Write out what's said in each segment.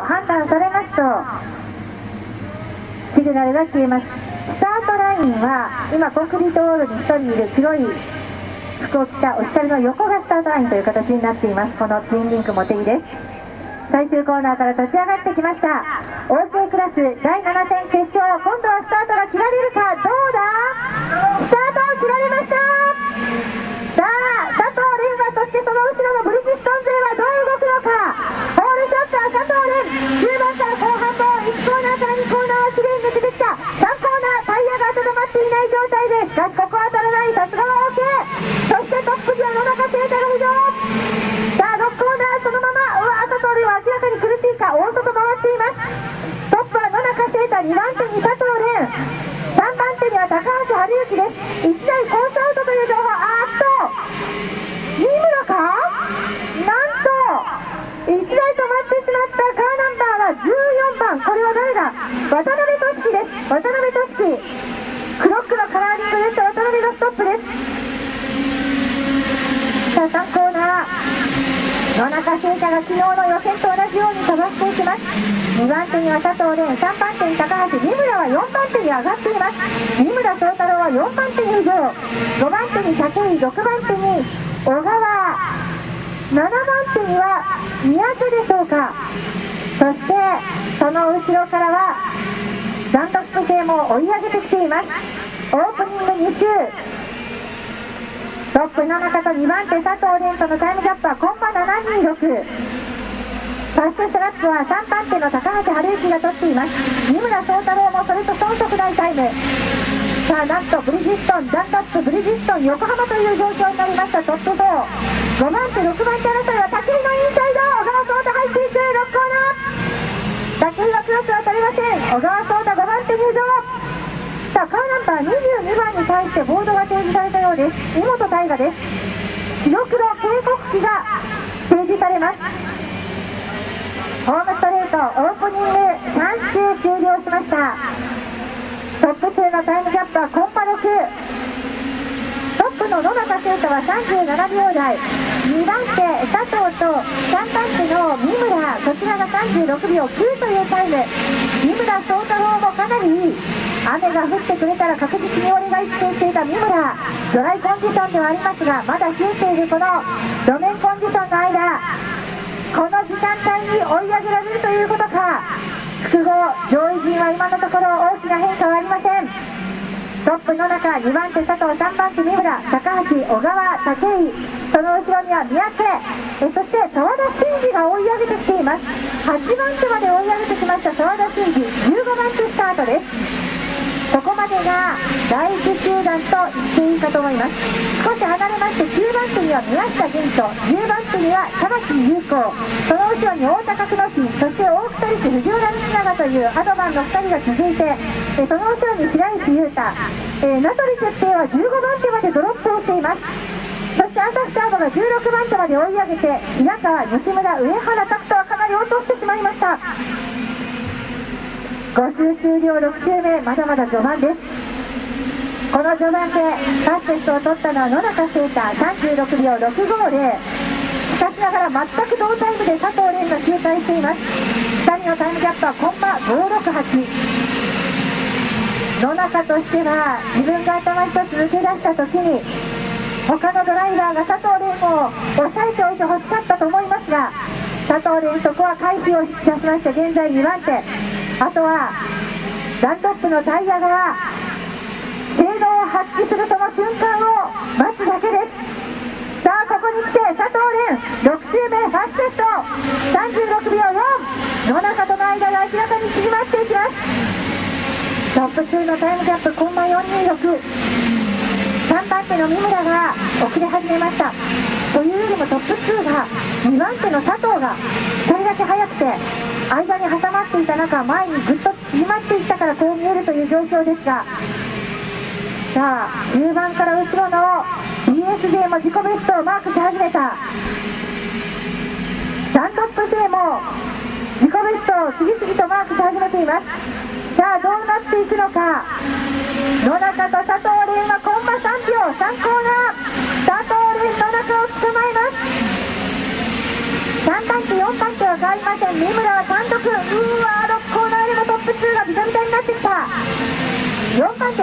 判断されますとシグナルが消えます。スタートラインは今コンクリートウォールに1人いる白い服を着たお1人の横がスタートラインという形になっています。このツインリンクも手入れです。最終コーナーから立ち上がってきました。 OK クラス第7戦決勝、今度はスタートが切られるか、どうだ、スタートを切られました。さあ佐藤蓮は、そしてその後ろのブリヂストン勢はどう動くのか。ホールショットは佐藤蓮、10番から後半も1コーナーから2コーナーをきれいに抜けてきた。3コーナータイヤが温まっていない状態です。しかしここは当たらない、さすがは OK。 そしてトップには野中聖太が浮上。さあ6コーナーそのまま、明らかに苦しいか、大外回っています。トップは野中聖太、2番手に佐藤蓮、3番手には高橋治之です。1台コースアウトという情報、三村か、なんと1台止まってしまった。カーナンバーは14番、これは誰だ、渡辺俊樹です。渡辺俊樹、クロックのカラーリングです。渡辺がストップです。さあ3コーナー、野中聖太が昨日の予選と同じように飛ばしていきます。2番手には佐藤蓮、3番手に高橋、三村は4番手に上がっています。三村宗太郎は4番手に浮上、5番手に武井、6番手に小川、7番手には三宅でしょうか。そしてその後ろからはダントツ勢も追い上げてきています。オープニング2周、トップ野中と2番手佐藤蓮とのタイムギャップはコンマ726、ファーストスラップは3番手の高橋治之が取っています。三村宗太郎もそれと遜色ないタイム。さあなんとブリヂストン、ダントップブリヂストン横浜という状況になりました。トップ45番手6番手争いは武井のインサイド、小川宗太入っていく。6コーナー、武井はクロスは取れません。小川宗太5番手入場。さあカーナンバー22番に対してボードが提示されたようです。井本大我です。白黒警告機が提示されます。ホームストレートオープニング3周終了しました。トップ2のタイムギャップはコンパ6、トップの野中聖太は37秒台、2番手佐藤と3番手の三村、こちらが36秒9というタイム。三村宗太郎もかなりいい、雨が降ってくれたら確実に俺が一転していた三村、ドライコンディションではありますが、まだ修正でこの路面コンディションの間、この時間帯に追い上げられるということか。複合上位陣は今のところ大きな変化はありません。トップ野中、2番手佐藤、3番手三村、高橋、小川、武井、その後ろには三宅、そして澤田真嗣が追い上げてきています。8番手まで追い上げてきました澤田真嗣、15番手スタートです。そこまでが第1集団と言っていいかと思います。少し離れまして9番手には宮下玄斗、10番手には玉木優子、その後ろに太田角之進、そして大久藤藤原道長というアドバンの2人が続いて、その後ろに白石優太、名取哲平は15番手までドロップをしています。そして朝日サードが16番手まで追い上げて、平川、吉村、上原拓人はかなり落としてしまいました。5周終了6周目、まだまだ序盤です。この序盤でファステストを取ったのは野中聖太、36秒650、しかしながら全く同タイムで佐藤蓮が周回しています。2人のタイムギャップはコンマ568、野中としては自分が頭一つ抜け出した時に他のドライバーが佐藤蓮を抑えておいてほしかったと思いますが、佐藤蓮そこは回避をいたしまして、現在2番手。あとはダントップのタイヤが性能を発揮するその瞬間を待つだけです。さあここに来て佐藤蓮6周目ファステスト36秒4、野中との間が明らかに縮まっていきます。トップ2のタイムギャップコンマ426、3番手の三村が遅れ始めました。というよりもトップ2が2番手の佐藤がそれだけ速くて間に挟まっていた中、前にぐっと縮まっていったからこう見えるという状況ですが、さあ中盤から後ろの BSJ も自己ベストをマークし始めた。ダントップ勢も自己ベストを次々とマークし始めています。さあどうなっていくのか。野中と佐藤蓮はコンマ3秒、3コーナー、佐藤蓮野中を捕まえます。3番手4番手は変わりません。三村は単独、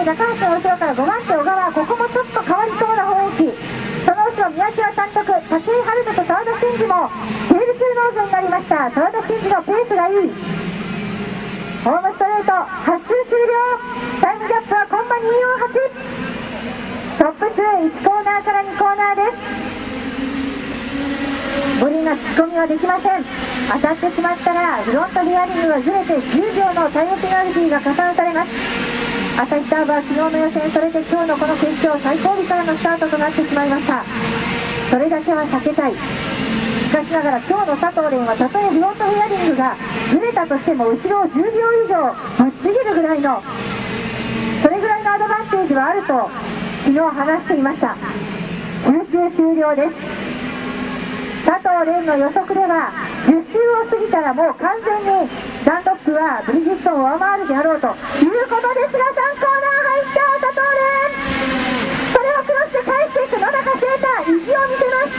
橋、高橋の後ろから5番手小川、ここもちょっと変わりそうな雰囲気。その後ろ、三宅は単独、辰巳春人と澤田真嗣もテールツーノーズになりました。澤田真嗣のペースがいい。ホームストレート8周終了、タイムギャップはコンマ248、トップ2、1コーナーから2コーナーです。5人が突っ込みはできません。当たってしまったらフロントリアリングがずれて10秒のタイムペナルティが加算されます。朝日ターボは昨日の予選、それで今日のこの決勝、最後尾からのスタートとなってしまいました。それだけは避けたい。しかしながら今日の佐藤蓮は、たとえフロントフェアリングがずれたとしても後ろを10秒以上待ちすぎるぐらいの、それぐらいのアドバンテージはあると昨日話していました。休憩終了です。佐藤蓮の予測では10周を過ぎたらもう完全にダントップはブリヂストンを上回るであろうということですが、3コーナー入った佐藤蓮、それをクロスで返していく野中聖太、意地を見せます。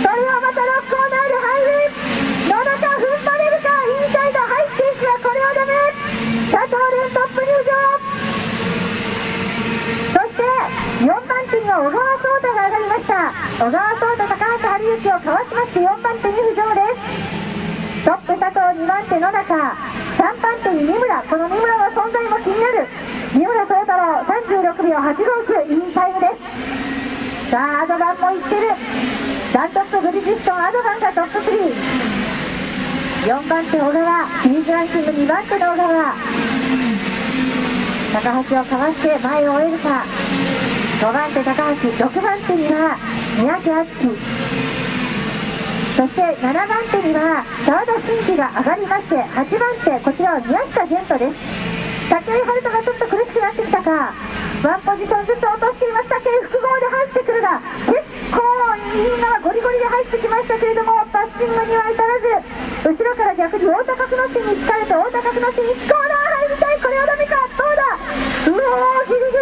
それをまた6コーナーで入る。野中踏ん張れるか、インサイド入っていくがこれはダメ。佐藤蓮トップ入場。そして4番手には小川颯太が上がりました。小川颯太、高橋治之をかわしまして4番手に浮上です。トップ佐藤、2番手野中、3番手に三村、この三村の存在も気になる。三村宗太郎36秒859、インタイムです。さあアドバンもいってる。ダントップブリヂストン、アドバンがトップ3、 4番手小川、シリーズランキング2番手の小川、高橋をかわして前を追えるか。5番手高橋、6番手には三宅篤輝、そして7番手には澤田真嗣が上がりまして、8番手、こちらは宮下玄斗です。武井春人がちょっと苦しくなってきたか、ワンポジションずつ落としていました。武井複合で入ってくるが、結構みんなゴリゴリで入ってきましたけれども、バッシングには至らず、後ろから逆に大高久之に疲れて、大高久之に1コーナー入りたい。これはダメか、どうだ、うおー、ギリギ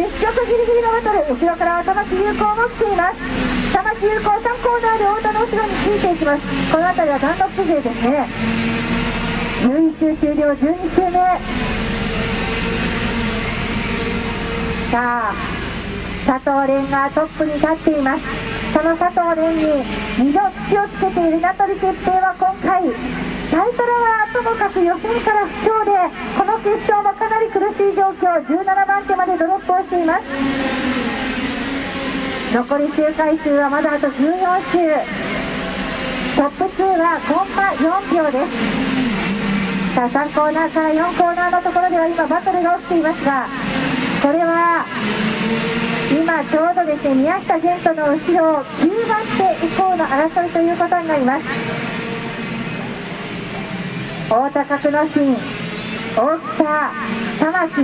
リ、結局ギリギリのバトル。後ろからは玉木有効も来ています。玉木有効3コーナーで太田の後ろについていきます。この辺りはダントップ勢ですね。11周終了、12周目。さあ佐藤蓮がトップに立っています。その佐藤蓮に2度土をつけている名取哲平は今回タイトルはともかく予選から不調で、この決勝もかなり苦しい状況、17番手までドロップをしています。残り周回数はまだあと14周、トップ2はコンマ4秒です。さあ3コーナーから4コーナーのところでは今バトルが起きていますが、これは今ちょうどですね、宮下玄斗の後ろ9番手以降の争いということになります。大高久之進、大北、玉木、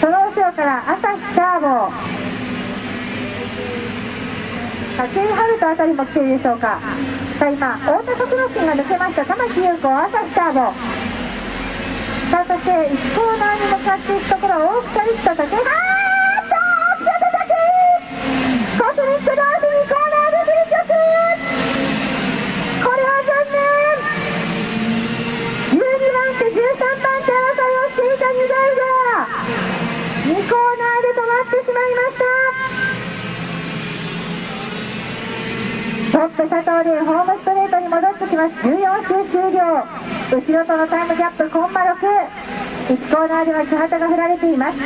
その後ろから朝日ターボ、武井春人あたりも来ているでしょうか。さあ今太田徳之進が抜けました。玉木有効、朝日ターボ、さあそして1コーナーに向かっていくところ、大きさに来た武井、コスミックドール2コーナーでフィニッシュ。これは残念。12番手、13番手争いをしていた2台が2コーナーで止まってしまいました。トップ佐藤でホームストレートに戻ってきます。14周終了、後ろとのタイムギャップコンマ6、1コーナーでは木旗が振られています。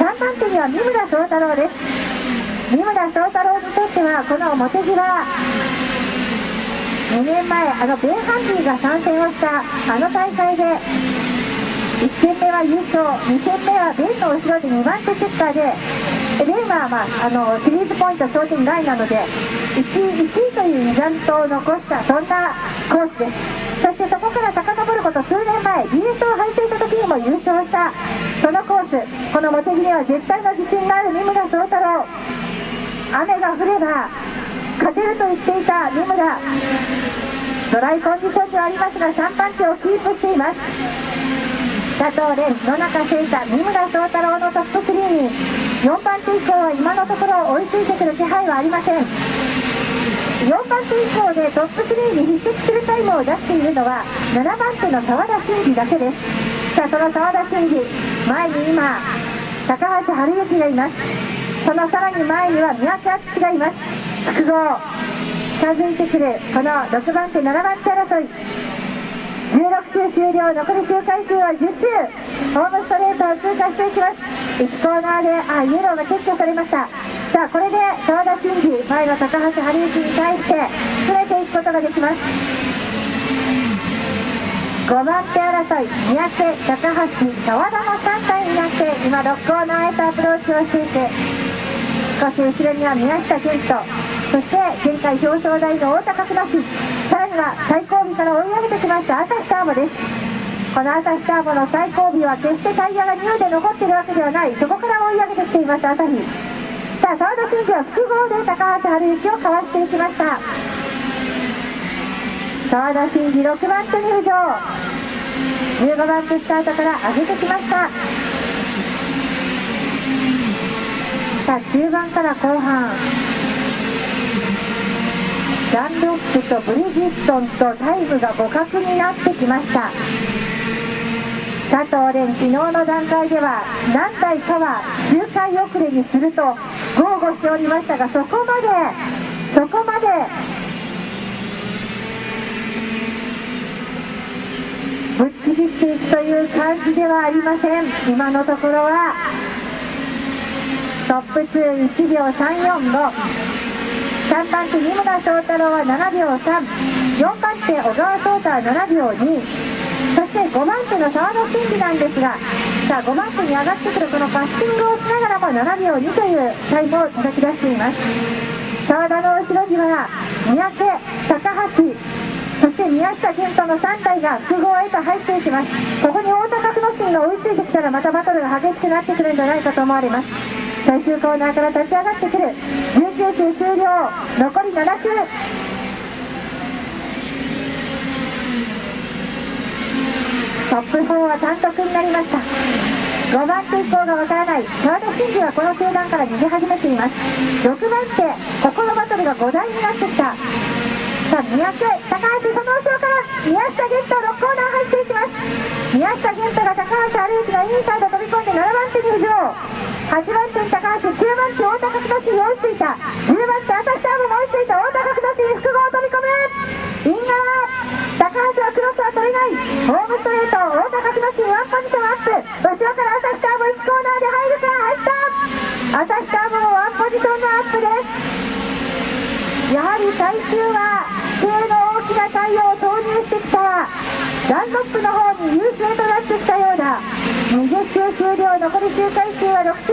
3番手には三村宗太郎です。三村宗太郎にとってはこの茂木は2年前ベンハンディが参戦をしたあの大会で1戦目は優勝、2戦目はベンの後ろで2番手セッターで、レーマーはシリーズポイント商店街なので1位というリザルトを残した、そんなコースです。そしてそこから遡ること数年前、BS を履いていた時にも優勝したそのコース、この茂木には絶対の自信がある三村宗太郎。雨が降れば勝てると言っていた三村、ドライコンディションではありますが3番手をキープしています。佐藤蓮、野中聖太、三村宗太郎のトップ3に4番手以降は今のところ追いついてくる気配はありません。4番手以降でトップ3に匹敵するタイムを出しているのは7番手の澤田真嗣だけです。したその沢田真二、前に今高橋治之がいます。そのさらに前には三宅篤がいます。複合近づいてくるこの6番手7番手争い、16周終了、残り周回数は10周、ホームストレートを通過していきます。1コーナーでイエローが撤去されました。さあこれで沢田真二、前の高橋治之に対して詰めていくことができます。5番手争い、三宅、高橋、沢田の3体になって今6コーナーへとアプローチをしていて、少し後ろには宮下健人、そして前回表彰台の太田角田氏、さらには最後尾から追い上げてきました朝日ターボです。この朝日ターボの最後尾は決してタイヤが2位で残っているわけではない、そこから追い上げてきています朝日。さあ沢田選手は複合で高橋治之をかわしていきました。沢田真二6番手に浮上、15番手スタートから上げてきました。さあ中盤から後半、ダンロップとブリヂストンとタイムが互角になってきました。佐藤蓮、昨日の段階では何台かは周回遅れにすると豪語しておりましたが、そこまでぶっちぎっていくという感じではありません。今のところはトップ通1秒345、3番手二村宗太郎は7秒3、4番手小川宗太は7秒2、そして5番手の沢田真二なんですが、さあ5番手に上がってくるこのパッシングをしながらも7秒2というタイムを叩き出しています。沢田の後ろには三宅、高橋、そして宮下健人の3体が複合へと入っていきます。ここに太田角之進が追いついてきたらまたバトルが激しくなってくるんじゃないかと思われます。最終コーナーから立ち上がってくる、19周終了、残り7周、トップ4は単独になりました。5番手以降がわからない、沢田真二はこの集団から逃げ始めています。6番手、ここのバトルが5台になってきた。さあ三宅、高橋、その後ろから宮下玄太、6コーナー入っていきます。宮下玄太が高橋治之がインサイド飛び込んで7番手に浮上、8番手に高橋、9番手太田角田氏に追いついた、10番手朝日ターボも追いついた、太田角田氏に複合を飛び込むイン側、高橋はクロスは取れない、ホームストレート太田角田氏にワンポイントアップ、後ろから朝日ターボ1コーナーで入るか、入った、朝日ターボもワンポジションのアップです。やはり最終は規定の大きなタイヤを投入してきた、ダンロップの方に優勢となってきたようだ。20周終了、残り周回数は6周、佐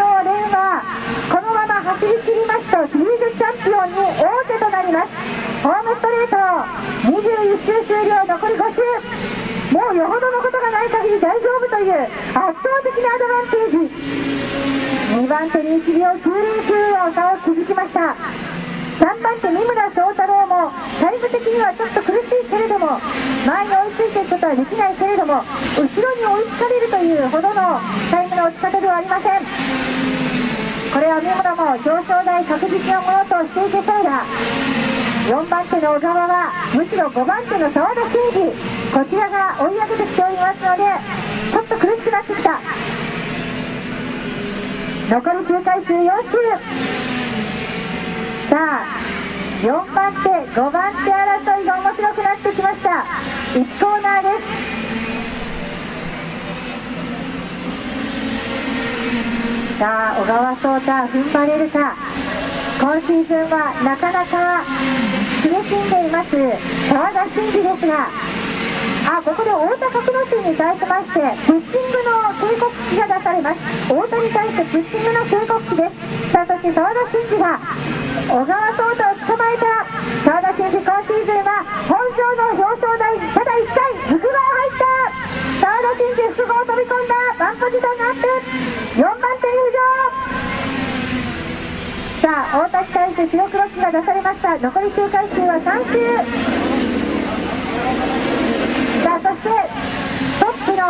藤蓮はこのまま走り切りますとシリーズチャンピオンに王手となります。ホームストレート21周終了、残り5周、もうよほどのことがない限り大丈夫という圧倒的なアドバンテージ。2番手に1秒90の差を築きました。3番手三村宗太郎もタイム的にはちょっと苦しいけれども前に追いついていくことはできないけれども後ろに追いつかれるというほどのタイムの落ち方ではありません。これは三村も表彰台確実のものとしていけそうだ。4番手の小川はむしろ5番手の沢田真二、こちらが追い上げてきておりますのでちょっと苦しくなってきた。残り周回数4周、さあ4番手5番手争いが面白くなってきました。1コーナーです。さあ小川颯太踏ん張れるか、今シーズンはなかなか苦しんでいます沢田真二ですが、ここで太田角之進に対しましてプッシングの警告機が出されます。太田に対してプッシングの警告機です。さあそして沢田真二が小川颯太を捕まえた。沢田真二今シーズンは本庄の表彰台ただ1回複合入った。沢田真二複合飛び込んだ、ワンポジションアップ、4番手に浮上。さあ太田に対して白黒機が出されました。残り周回数は3周。さあそしてトップの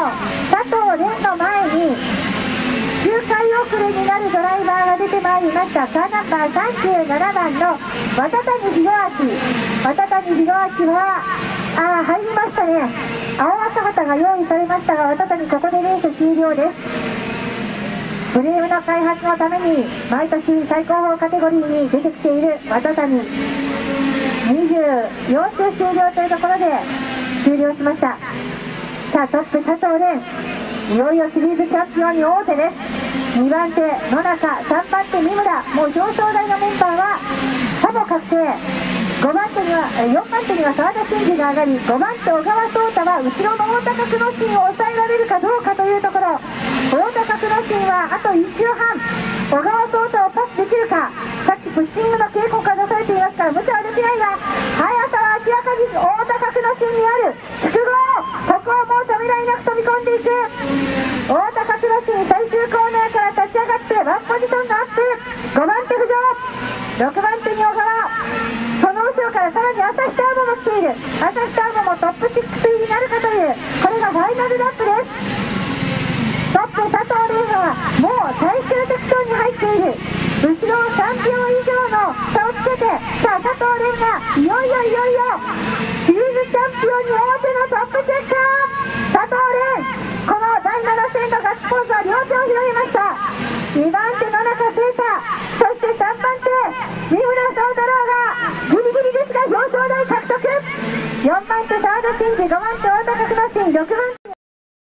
佐藤蓮の前に周回遅れになるドライバーが出てまいりました。カーナンバー37番の渡谷弘明はああ、入りましたね。青赤旗が用意されましたが、再びここでレース終了です。フレームの開発のために毎年最高峰カテゴリーに出てきているワタタミ、24周終了というところで終了しました。さあ、トップ佐藤蓮、いよいよシリーズチャンピオンに王手です。2番手野中、3番手三村、もう表彰台のメンバーはほぼ確定。4番手には澤田真嗣が上がり、5番手小川颯太は後ろの大高クロッシンを抑えられるかどうかというところ。大高クロッシンはあと1周半、小川颯太をパスできるか。さっきプッシングの警告が出されていますから無茶はできないが、速さは明らかに大高クロッシンにある。複合、ここをもうためらいなく飛び込んでいく。大高クロッシン、最終コーナーから立ち上がってワンポジションがアップ。5番手浮上、6番手に小川、さらに朝日ターボも来ている。朝日ターボもトップ6入りになるかという、これがファイナルラップです。トップ佐藤蓮はもう最終セクションに入っている。後ろを3秒以上の差をつけて、さあ佐藤蓮がいよいよいよいよシリーズチャンピオンに王手のトップチェッカー。佐藤蓮、この第7戦のガッツポーズは両手を広げました。2番手野中聖太、そして3番手三村宗太郎が4番手、サードチェンジ、5番手、大高クロッシン、6番